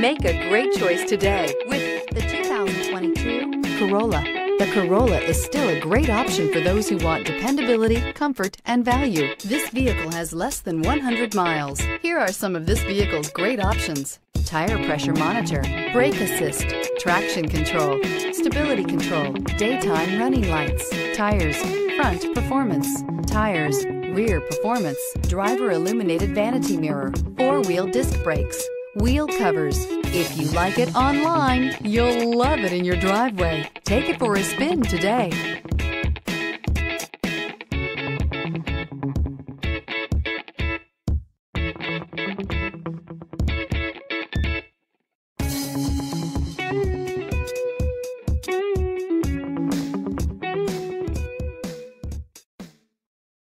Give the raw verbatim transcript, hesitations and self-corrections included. Make a great choice today with the two thousand twenty-two Corolla. The Corolla is still a great option for those who want dependability, comfort, and value. This vehicle has less than one hundred miles. Here are some of this vehicle's great options: tire pressure monitor, brake assist, traction control, stability control, daytime running lights, tires, front performance, tires, rear performance, driver illuminated vanity mirror, four-wheel disc brakes, wheel covers. If you like it online, you'll love it in your driveway. Take it for a spin today.